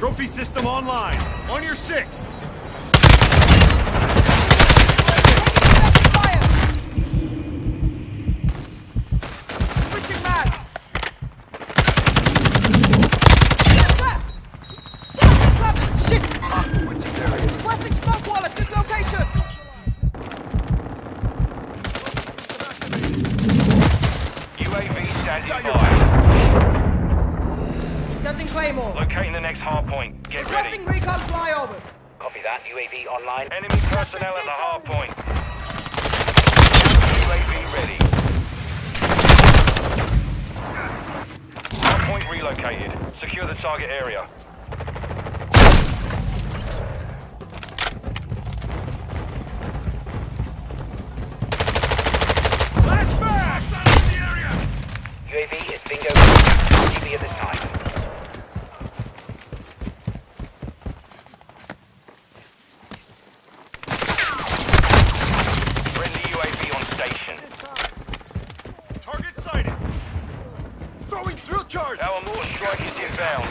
Trophy system online. On your 6. Locating the next hardpoint. Get ready. Requesting recon flyover. Copy that. UAV online. Enemy personnel at the hardpoint. UAV ready. Hardpoint relocated. Secure the target area. Flashback! Out of the area! UAV is bingo. UAV at this time. Our mortar strike is inbound.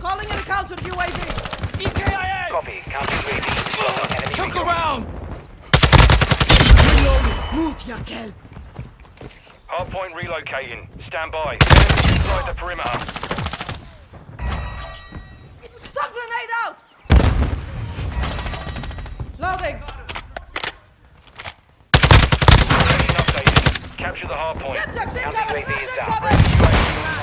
Calling in a countered UAV. EKIA! Copy, countered UAV. Took around! Reloading. Move, Yakel. Hardpoint relocating. Stand by. Inside the perimeter. Stun grenade out! Loading. Capture the hard point. Now the UAV is down.